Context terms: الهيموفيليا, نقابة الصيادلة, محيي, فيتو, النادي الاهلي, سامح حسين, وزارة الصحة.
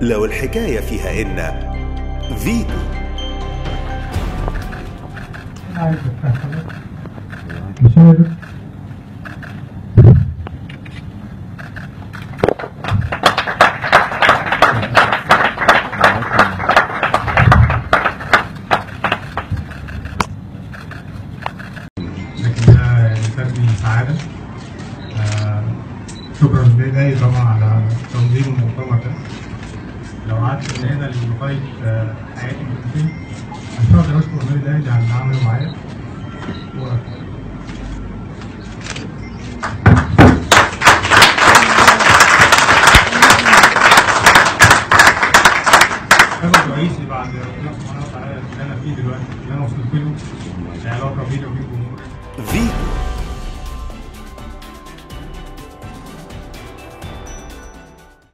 لو الحكاية فيها إن فيتو سعادة. شكرا للنادي طبعا على تنظيم المؤتمر ده. لو قعدت من هنا لغايه حياتي البروفيشنال مش هقدر اشكر النادي الاهلي على اللي عمله معايا. السبب الرئيسي بعد ربنا سبحانه وتعالى اللي انا فيه دلوقتي اللي انا وصلت له العلاقه بيني وبين جمهوري.